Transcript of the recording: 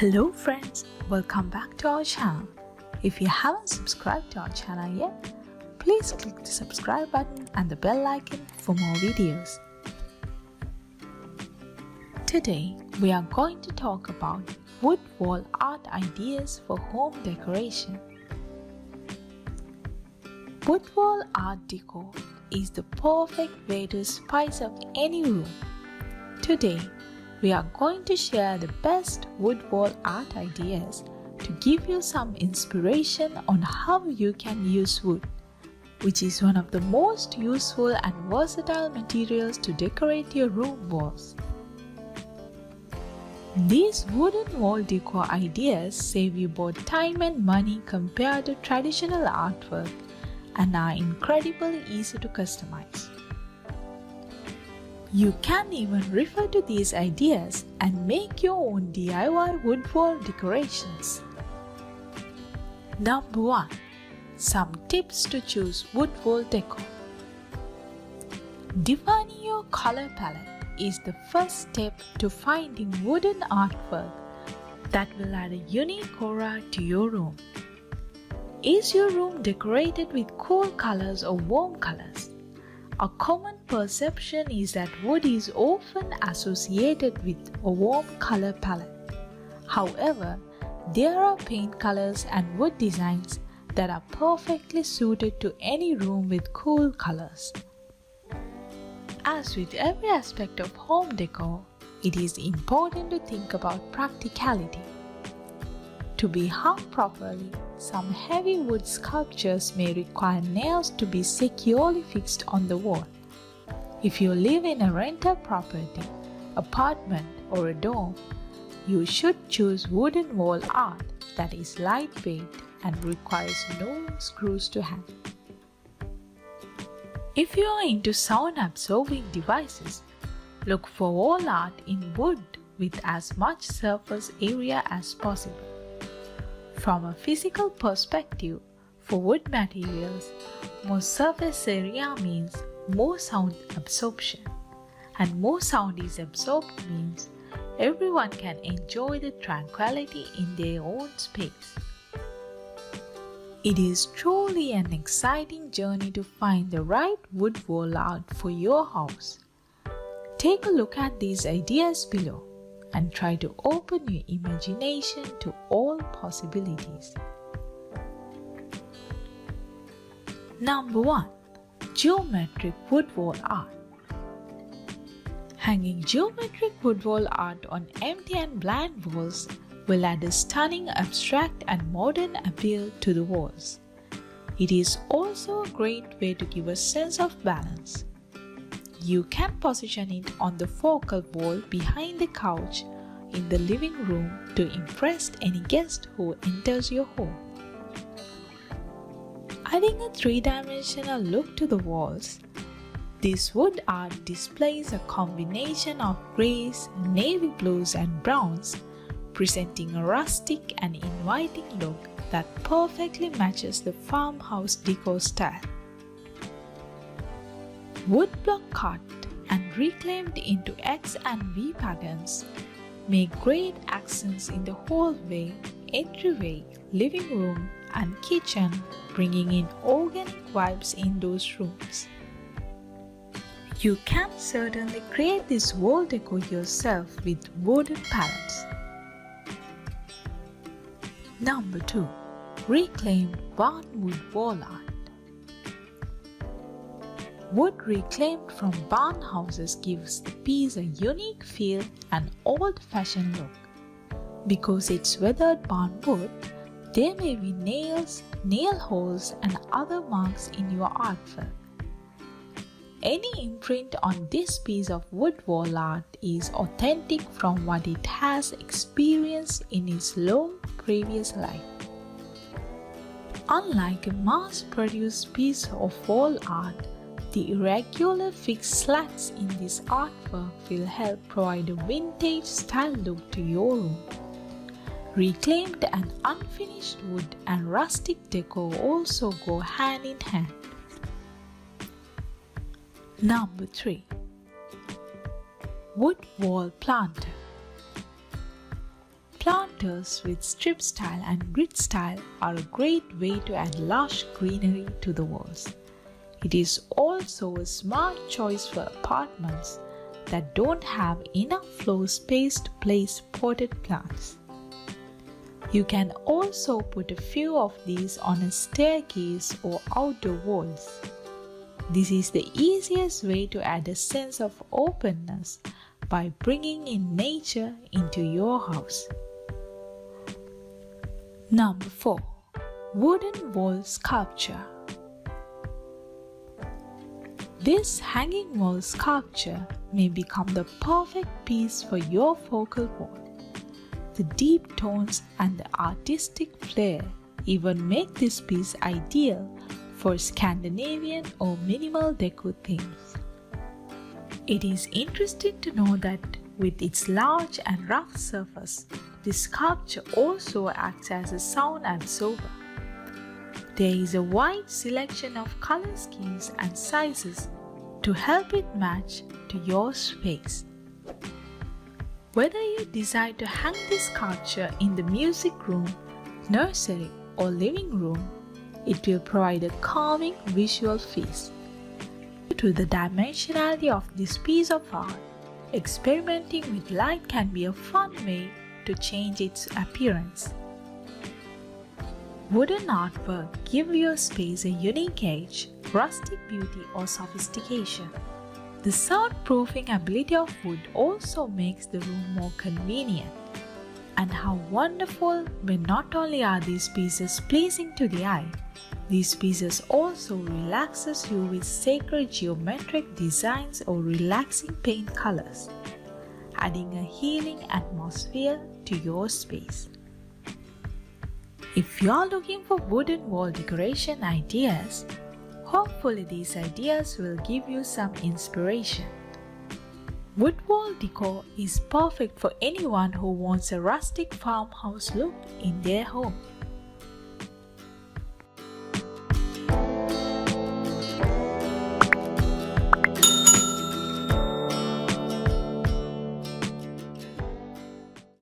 Hello friends, welcome back to our channel. If you haven't subscribed to our channel yet, please click the subscribe button and the bell icon for more videos. Today we are going to talk about wood wall art ideas for home decoration. Wood wall art decor is the perfect way to spice up any room. Today we are going to share the best wood wall art ideas to give you some inspiration on how you can use wood, which is one of the most useful and versatile materials to decorate your room walls. These wooden wall decor ideas save you both time and money compared to traditional artwork and are incredibly easy to customize. You can even refer to these ideas and make your own DIY wood wall decorations. Number 1. Some tips to choose wood wall decor. Defining your color palette is the first step to finding wooden artwork that will add a unique aura to your room. Is your room decorated with cool colors or warm colors? A common perception is that wood is often associated with a warm color palette. However, there are paint colors and wood designs that are perfectly suited to any room with cool colors. As with every aspect of home decor, it is important to think about practicality. To be hung properly, some heavy wood sculptures may require nails to be securely fixed on the wall. If you live in a rental property, apartment, or a dorm, you should choose wooden wall art that is lightweight and requires no screws to hang. If you are into sound-absorbing devices, look for wall art in wood with as much surface area as possible. From a physical perspective, for wood materials, more surface area means more sound absorption, and more sound is absorbed means everyone can enjoy the tranquility in their own space. It is truly an exciting journey to find the right wood wall art for your house. Take a look at these ideas below and try to open your imagination to all possibilities. Number 1. Geometric wood wall art. Hanging geometric wood wall art on empty and blank walls will add a stunning abstract and modern appeal to the walls. It is also a great way to give a sense of balance. You can position it on the focal wall behind the couch in the living room to impress any guest who enters your home. Adding a three-dimensional look to the walls, this wood art displays a combination of grays, navy blues and browns, presenting a rustic and inviting look that perfectly matches the farmhouse decor style. Wood block cut and reclaimed into X and V patterns make great accents in the hallway, entryway, living room and kitchen, bringing in organic vibes in those rooms. You can certainly create this wall decor yourself with wooden palettes. Number 2. Reclaimed barnwood wall art. Wood reclaimed from barn houses gives the piece a unique feel and old-fashioned look. Because it's weathered barn wood, there may be nails, nail holes and other marks in your artwork. Any imprint on this piece of wood wall art is authentic from what it has experienced in its long previous life. Unlike a mass-produced piece of wall art, the irregular fixed slats in this artwork will help provide a vintage style look to your room. Reclaimed and unfinished wood and rustic decor also go hand in hand. Number 3. Wood wall planter. Planters with strip style and grid style are a great way to add lush greenery to the walls. It is also a smart choice for apartments that don't have enough floor space to place potted plants. You can also put a few of these on a staircase or outdoor walls. This is the easiest way to add a sense of openness by bringing in nature into your house. Number 4. Wooden wall sculpture. This hanging wall sculpture may become the perfect piece for your focal wall. The deep tones and the artistic flair even make this piece ideal for Scandinavian or minimal deco themes. It is interesting to know that with its large and rough surface, this sculpture also acts as a sound absorber. There is a wide selection of color schemes and sizes to help it match to your space. Whether you decide to hang this sculpture in the music room, nursery or living room, it will provide a calming visual feast. Due to the dimensionality of this piece of art, experimenting with light can be a fun way to change its appearance. Wooden artwork give your space a unique edge, rustic beauty or sophistication. The soundproofing ability of wood also makes the room more convenient. And how wonderful when not only are these pieces pleasing to the eye, these pieces also relaxes you with sacred geometric designs or relaxing paint colors, adding a healing atmosphere to your space. If you're looking for wooden wall decoration ideas, hopefully these ideas will give you some inspiration. Wood wall decor is perfect for anyone who wants a rustic farmhouse look in their home.